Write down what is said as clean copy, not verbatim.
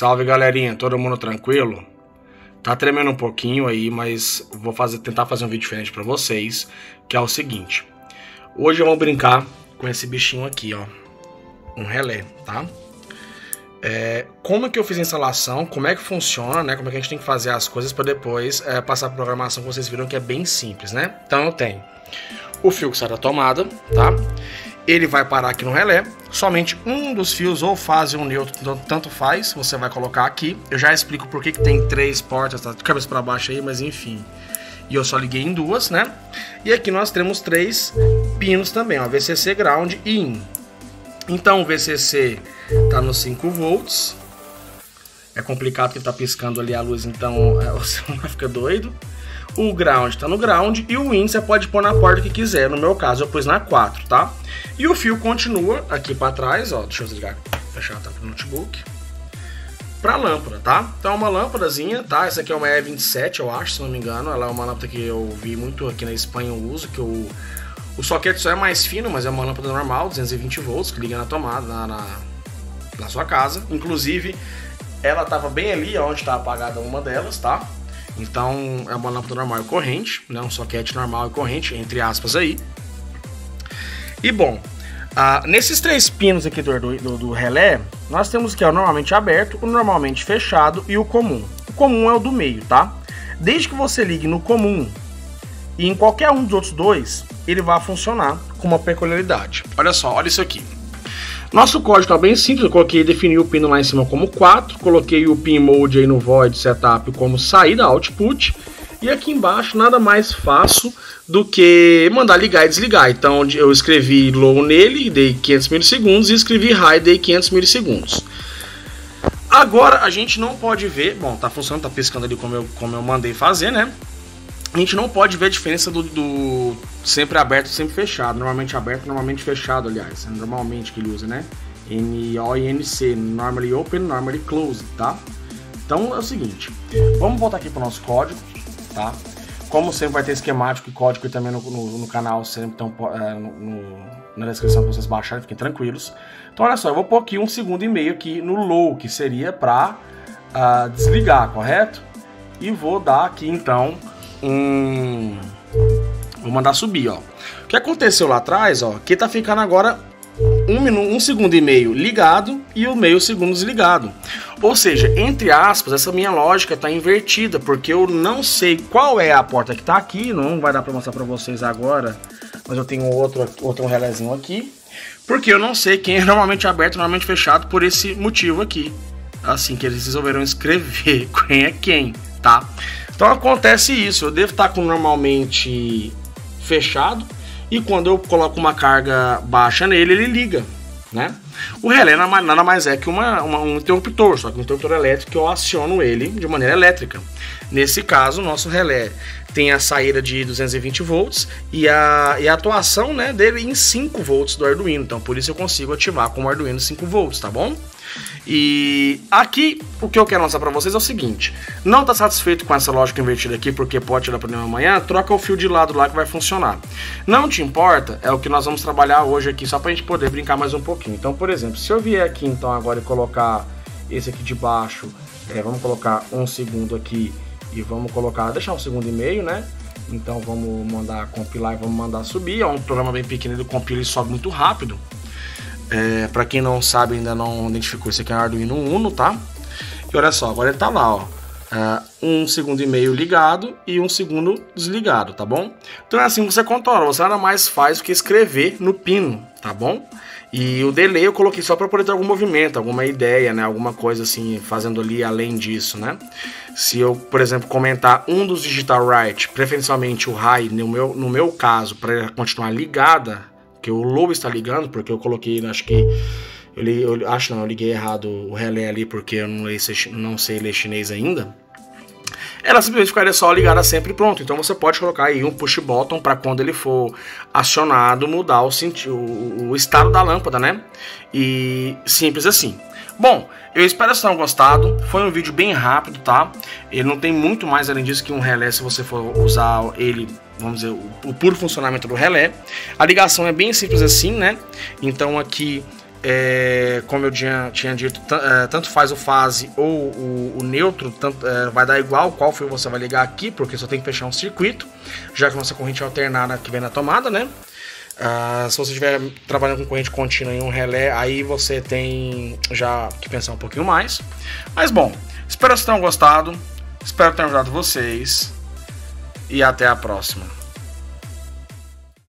Salve, galerinha, todo mundo tranquilo? Tá tremendo um pouquinho aí, mas vou tentar fazer um vídeo diferente pra vocês, que é o seguinte. Hoje eu vou brincar com esse bichinho aqui, ó, um relé, tá? Como é que eu fiz a instalação, como é que funciona, né? Como é que a gente tem que fazer as coisas pra depois passar a programação, que vocês viram que é bem simples, né? Então eu tenho o fio que sai da tomada, tá? Ele vai parar aqui no relé, somente um dos fios ou fase ou neutro, tanto faz, você vai colocar aqui. Eu já explico por que tem três portas, tá de cabeça para baixo aí, mas enfim. E eu só liguei em duas, né? E aqui nós temos três pinos também, ó, VCC, ground e in. Então o VCC tá nos 5 volts. É complicado que tá piscando ali a luz, então o celular fica doido. O ground tá no ground e o in você pode pôr na porta que quiser, no meu caso eu pus na 4, tá? E o fio continua aqui para trás, ó, deixa eu desligar, fechar a tampa do notebook, pra lâmpada, tá? Então é uma lâmpadazinha, tá? Essa aqui é uma E27, eu acho, se não me engano, ela é uma lâmpada que eu vi muito aqui na Espanha, eu uso, que o soquete só é mais fino, mas é uma lâmpada normal, 220 volts, que liga na tomada, na sua casa. Inclusive, ela tava bem ali, onde tá apagada uma delas, tá? Então é uma lâmpada normal e corrente, né? Um soquete normal e corrente, entre aspas aí. E bom, nesses três pinos aqui do relé, nós temos que é o normalmente aberto, o normalmente fechado e o comum. O comum é o do meio, tá? Desde que você ligue no comum e em qualquer um dos outros dois, ele vai funcionar com uma peculiaridade. Olha só, olha isso aqui. Nosso código tá bem simples, eu coloquei, defini o pino lá em cima como 4, coloquei o pin mode aí no void setup como saída output, e aqui embaixo nada mais faço do que mandar ligar e desligar. Então eu escrevi low nele, dei 500 milissegundos, e escrevi high, dei 500 milissegundos. Agora a gente não pode ver, bom, tá funcionando, tá piscando ali como eu mandei fazer, né? A gente não pode ver a diferença do sempre aberto e sempre fechado. Normalmente aberto, normalmente fechado, aliás. É normalmente que ele usa, né? NO e NC. Normally open, normally closed, tá? Então é o seguinte. Vamos voltar aqui para o nosso código, tá? Como sempre vai ter esquemático e código também no canal, sempre estão na descrição para vocês baixarem, fiquem tranquilos. Então olha só, eu vou pôr aqui 1,5 segundos aqui no low, que seria para desligar, correto? E vou dar aqui então... Vou mandar subir, ó. O que aconteceu lá atrás, ó, que tá ficando agora 1,5 segundos ligado e o meio segundo desligado. Ou seja, entre aspas, essa minha lógica tá invertida, porque eu não sei qual é a porta que tá aqui, não vai dar para mostrar para vocês agora, mas eu tenho outro relézinho aqui, porque eu não sei quem é normalmente aberto, normalmente fechado, por esse motivo aqui. Assim que eles resolveram escrever quem é quem, tá? Então acontece isso, eu devo estar com normalmente fechado e quando eu coloco uma carga baixa nele, ele liga, né? O relé nada mais é que um interruptor, só que um interruptor elétrico que eu aciono ele de maneira elétrica. Nesse caso, o nosso relé tem a saída de 220 volts e a atuação, né, dele em 5 volts do Arduino, então por isso eu consigo ativar com o Arduino 5 volts, tá bom? E aqui o que eu quero mostrar para vocês é o seguinte: não está satisfeito com essa lógica invertida aqui, porque pode tirar problema amanhã, troca o fio de lado lá que vai funcionar. Não te importa, é o que nós vamos trabalhar hoje aqui, só para a gente poder brincar mais um pouquinho. Então, por exemplo, se eu vier aqui então agora e colocar esse aqui de baixo, vamos colocar 1 segundo aqui e vamos colocar, deixar 1,5 segundos, né? Então vamos mandar compilar e vamos mandar subir. É um programa bem pequeno, ele compila e sobe muito rápido. Pra quem não sabe, ainda não identificou, esse aqui é um Arduino Uno, tá? E olha só, agora ele tá lá, ó, 1,5 segundos ligado e 1 segundo desligado, tá bom? Então é assim que você controla, você nada mais faz do que escrever no pino, tá bom? E o delay eu coloquei só para poder ter algum movimento, alguma ideia, né? Alguma coisa assim, fazendo ali além disso, né? Se eu, por exemplo, comentar um dos digital right, preferencialmente o high, no meu caso, para continuar ligada, que o low está ligando, porque eu coloquei, acho que, eu liguei errado o relé ali, porque eu não sei ler chinês ainda. Ela simplesmente ficaria só ligada sempre, pronto. Então você pode colocar aí um push button para quando ele for acionado mudar o estado da lâmpada, né? E simples assim. Bom, eu espero que vocês tenham gostado. Foi um vídeo bem rápido, tá? Ele não tem muito mais além disso que um relé, se você for usar ele, vamos dizer, o puro funcionamento do relé. A ligação é bem simples assim, né? Então aqui como eu tinha dito, tanto faz o fase ou o neutro, tanto, vai dar igual qual fio você vai ligar aqui, porque só tem que fechar um circuito, já que a nossa corrente é alternada que vem na tomada, né? Se você estiver trabalhando com corrente contínua em um relé, aí você tem já que pensar um pouquinho mais. Mas bom, espero que vocês tenham gostado, espero que tenha ajudado vocês e até a próxima.